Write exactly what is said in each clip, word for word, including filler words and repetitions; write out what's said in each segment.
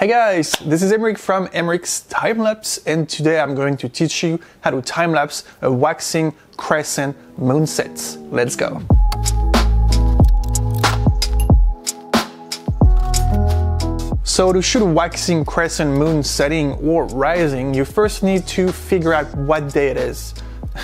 Hey guys, this is Emeric from Emeric's Timelapse, and today I'm going to teach you how to time-lapse a waxing crescent moonset. Let's go! So to shoot a waxing crescent moon setting or rising, you first need to figure out what day it is.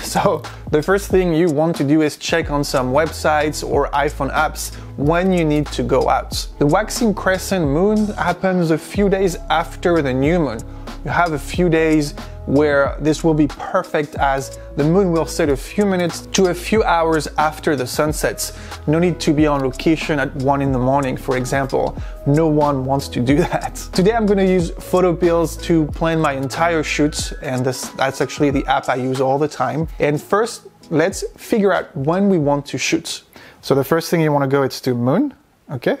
So the first thing you want to do is check on some websites or iPhone apps when you need to go out. The waxing crescent moon happens a few days after the new moon. You have a few days where this will be perfect as the moon will set a few minutes to a few hours after the sun sets. No need to be on location at one in the morning, for example. No one wants to do that. Today I'm gonna use PhotoPills to plan my entire shoot, and this, that's actually the app I use all the time. And first, let's figure out when we want to shoot. So the first thing you wanna go is to moon, okay?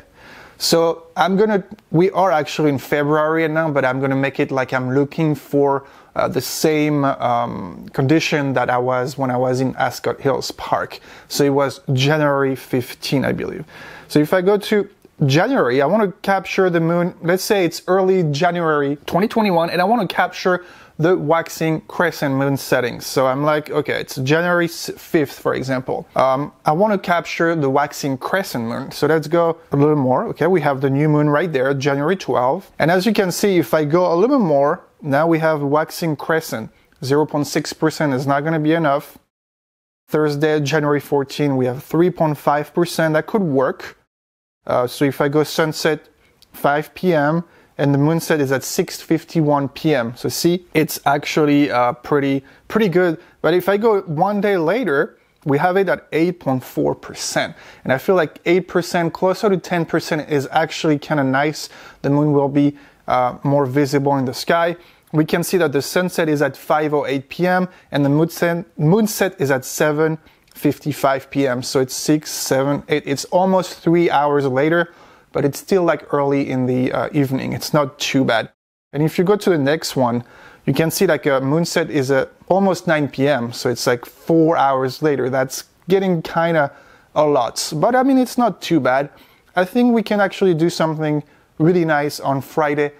So I'm gonna, we are actually in February now, but I'm gonna make it like I'm looking for uh, the same um, condition that I was when I was in Ascot Hills Park. So it was January fifteenth, I believe. So if I go to January, I wanna capture the moon, let's say it's early January twenty twenty-one, and I wanna capture the waxing crescent moon settings. So I'm like, okay, it's January fifth, for example. Um, I wanna capture the waxing crescent moon. So let's go a little more. Okay, we have the new moon right there, January twelfth. And as you can see, if I go a little more, now we have waxing crescent. zero point six percent is not gonna be enough. Thursday, January fourteenth, we have three point five percent, that could work. Uh, so if I go sunset, five P M, and the moonset is at six fifty-one P M So see, it's actually uh, pretty pretty good. But if I go one day later, we have it at eight point four percent. And I feel like eight percent, closer to ten percent is actually kind of nice. The moon will be uh, more visible in the sky. We can see that the sunset is at five oh eight P M and the moonset, moonset is at seven fifty-five P M So it's six, seven, eight. It's almost three hours later, but it's still like early in the uh, evening. It's not too bad. And if you go to the next one, you can see like a moonset is at almost nine P M So it's like four hours later. That's getting kind of a lot, but I mean, it's not too bad. I think we can actually do something really nice on Friday,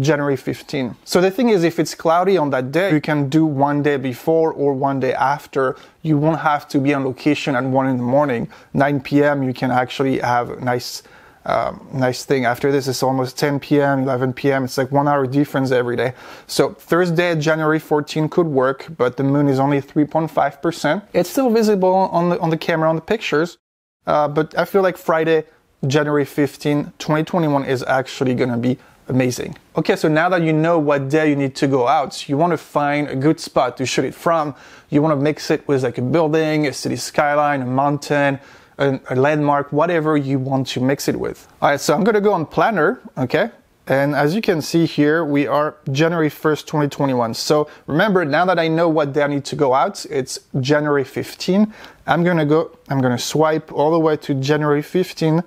January fifteenth. So the thing is, if it's cloudy on that day, you can do one day before or one day after. You won't have to be on location at one in the morning. nine P M you can actually have a nice Um, nice thing. After this, it's almost ten P M, eleven P M It's like one hour difference every day. So Thursday, January fourteenth could work, but the moon is only three point five percent. It's still visible on the, on the camera, on the pictures. Uh, but I feel like Friday, January fifteenth, twenty twenty-one is actually going to be amazing. Okay, so now that you know what day you need to go out, you want to find a good spot to shoot it from. You want to mix it with like a building, a city skyline, a mountain, a landmark, whatever you want to mix it with. All right, so I'm gonna go on Planner, okay? And as you can see here, we are January first, twenty twenty-one. So remember, now that I know what day I need to go out, it's January fifteenth. I'm gonna go, I'm gonna swipe all the way to January fifteenth,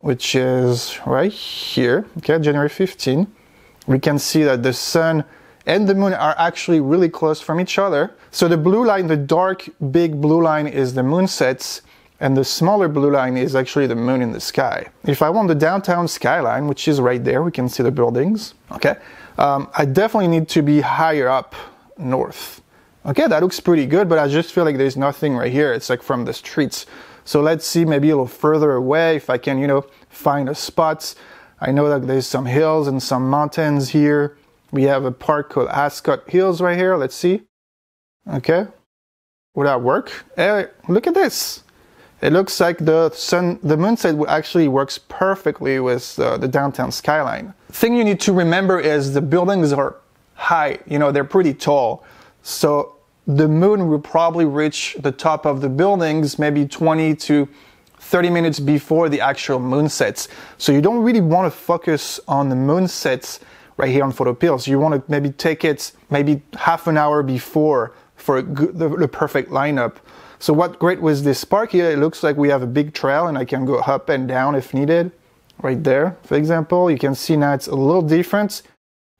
which is right here, okay, January fifteenth. We can see that the sun and the moon are actually really close from each other. So the blue line, the dark, big blue line is the moon sets, and the smaller blue line is actually the moon in the sky. If I want the downtown skyline, which is right there, we can see the buildings, okay? Um, I definitely need to be higher up north. Okay, that looks pretty good, but I just feel like there's nothing right here. It's like from the streets. So let's see, maybe a little further away, if I can, you know, find a spot. I know that there's some hills and some mountains here. We have a park called Ascot Hills right here, let's see. Okay, would that work? Hey, look at this. It looks like the sun, the moonset actually works perfectly with uh, the downtown skyline. Thing you need to remember is the buildings are high, you know, they're pretty tall. So the moon will probably reach the top of the buildings maybe twenty to thirty minutes before the actual moon sets. So you don't really want to focus on the moon sets right here on PhotoPills. You want to maybe take it maybe half an hour before for a good, the, the perfect lineup. So what great was this park here, it looks like we have a big trail and I can go up and down if needed. Right there, for example, you can see now it's a little different.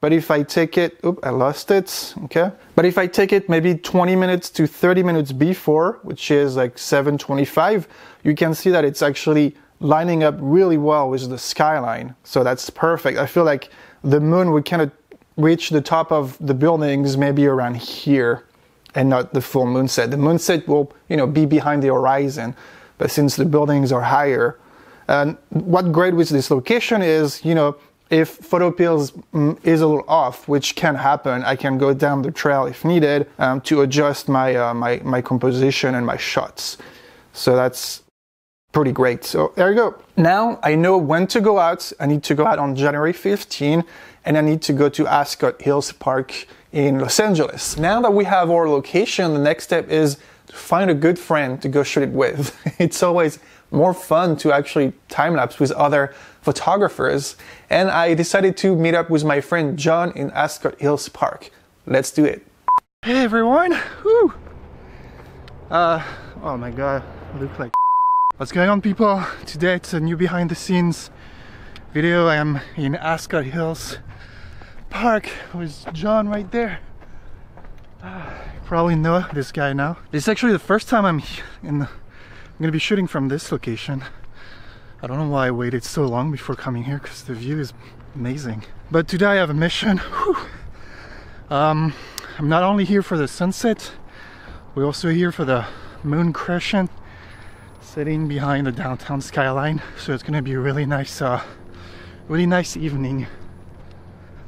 But if I take it, oop, I lost it, okay. But if I take it maybe twenty minutes to thirty minutes before, which is like seven twenty-five, you can see that it's actually lining up really well with the skyline. So that's perfect. I feel like the moon would kind of reach the top of the buildings maybe around here and not the full moon set. The moon set will, you know, be behind the horizon, but since the buildings are higher. And what great with this location is, you know, if PhotoPills is a little off, which can happen, I can go down the trail if needed um, to adjust my, uh, my, my composition and my shots. So that's pretty great. So there you go. Now I know when to go out. I need to go out on January fifteenth, and I need to go to Ascot Hills Park in Los Angeles. Now that we have our location, the next step is to find a good friend to go shoot it with. It's always more fun to actually time-lapse with other photographers, and I decided to meet up with my friend John in Ascot Hills Park. Let's do it. Hey everyone! Woo. Uh, oh my god, I look like what's going on, people? Today it's a new behind the scenes video. I am in Ascot Hills Park with John right there. Uh, you probably know this guy now. This is actually the first time I'm in the I'm gonna be shooting from this location. I don't know why I waited so long before coming here, because the view is amazing. But today I have a mission. Um, I'm not only here for the sunset, we're also here for the moon crescent sitting behind the downtown skyline. So it's gonna be a really nice, uh, really nice evening.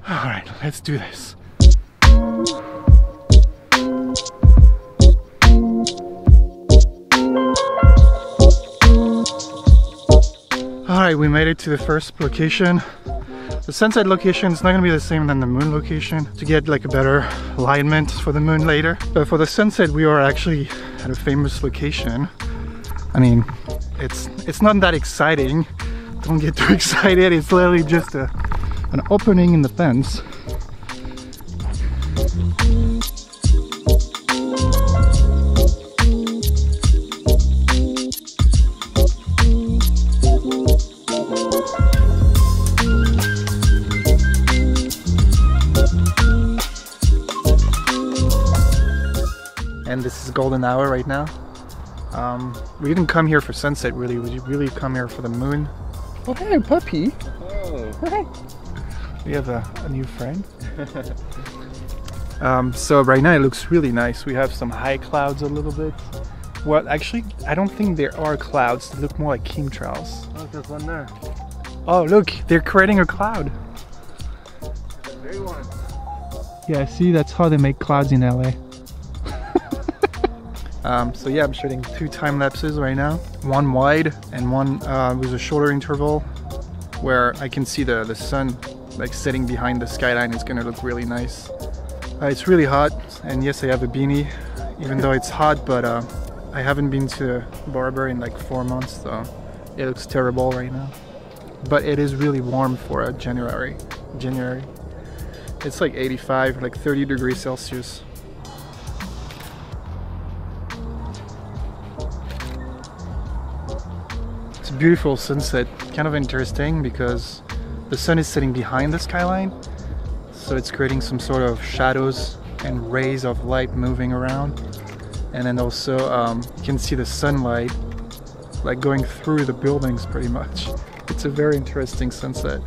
All right, let's do this. Alright, we made it to the first location. The sunset location is not going to be the same than the moon location to get like a better alignment for the moon later. But for the sunset we are actually at a famous location. I mean, it's it's not that exciting. Don't get too excited, it's literally just a, an opening in the fence. And this is golden hour right now. Um, we didn't come here for sunset, really. We really come here for the moon. Oh, hey, puppy. Oh. Hey. We have a, a new friend. um, so right now it looks really nice. We have some high clouds a little bit. Well, actually, I don't think there are clouds. They look more like chemtrails. Oh, there's one there. Oh, look, they're creating a cloud. That's a big one. Yeah, see, that's how they make clouds in L A. Um, so yeah, I'm shooting two time lapses right now, one wide and one uh, with a shorter interval where I can see the, the sun like setting behind the skyline. It's gonna look really nice. Uh, it's really hot, and yes, I have a beanie even though it's hot, but uh, I haven't been to a barber in like four months, so it looks terrible right now. But it is really warm for uh, January. January. It's like eighty-five, like thirty degrees Celsius. Beautiful sunset, kind of interesting because the sun is sitting behind the skyline, so it's creating some sort of shadows and rays of light moving around, and then also um, you can see the sunlight like going through the buildings pretty much. It's a very interesting sunset.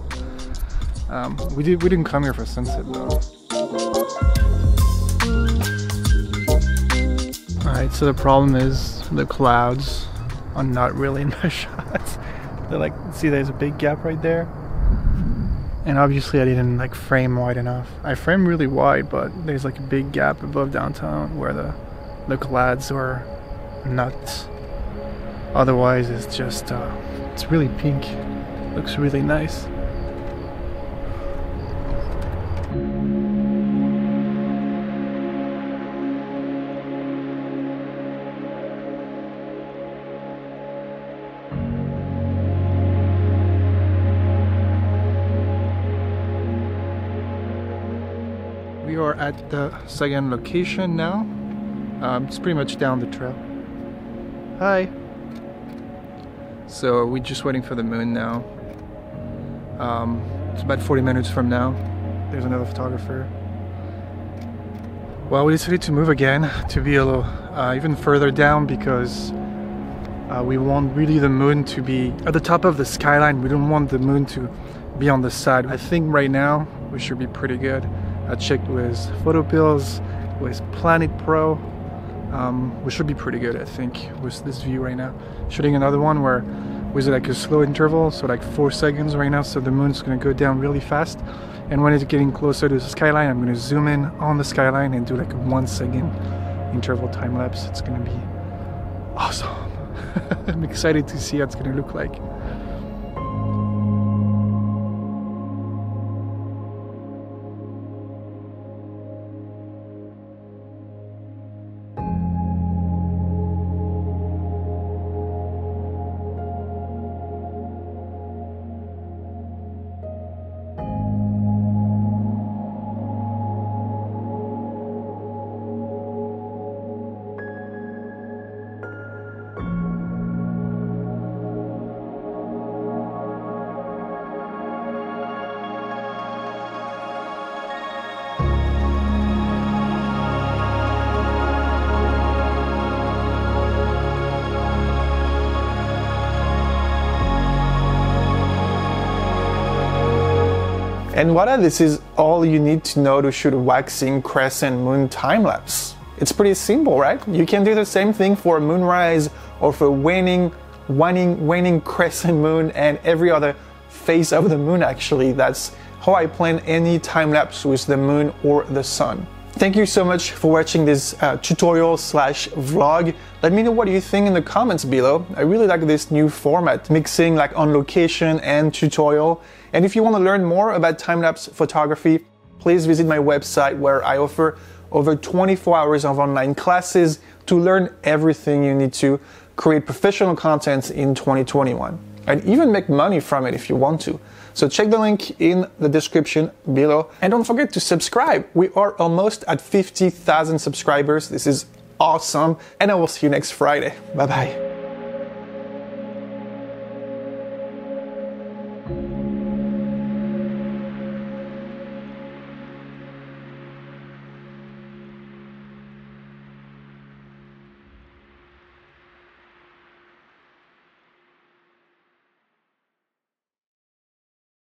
Um, we, did, we didn't come here for sunset though. Alright, so the problem is the clouds are not really in my shots. They're like, see, there's a big gap right there, and obviously I didn't like frame wide enough. I frame really wide, but there's like a big gap above downtown where the the clouds are nuts. Otherwise, it's just uh, it's really pink. Looks really nice. We are at the second location now. Um, it's pretty much down the trail. Hi! So we're just waiting for the moon now. Um, it's about forty minutes from now. There's another photographer. Well, we decided to move again to be a little uh, even further down because uh, we want really the moon to be at the top of the skyline. We don't want the moon to be on the side. I think right now which should be pretty good. I checked with PhotoPills, with Planet Pro, um, which should be pretty good, I think, with this view right now. Shooting another one where with like a slow interval, so like four seconds right now, so the moon's gonna go down really fast. And when it's getting closer to the skyline, I'm gonna zoom in on the skyline and do like a one second interval time lapse. It's gonna be awesome. I'm excited to see how it's gonna look like. And voila, this is all you need to know to shoot a waxing crescent moon time-lapse. It's pretty simple, right? You can do the same thing for a moonrise or for a waning, waning, waning crescent moon and every other phase of the moon, actually. That's how I plan any time-lapse with the moon or the sun. Thank you so much for watching this uh, tutorial slash vlog. Let me know what you think in the comments below. I really like this new format, mixing like on location and tutorial. And if you want to learn more about time-lapse photography, please visit my website where I offer over twenty-four hours of online classes to learn everything you need to create professional content in twenty twenty-one. And even make money from it if you want to. So check the link in the description below. And don't forget to subscribe. We are almost at fifty thousand subscribers. This is awesome. And I will see you next Friday. Bye-bye.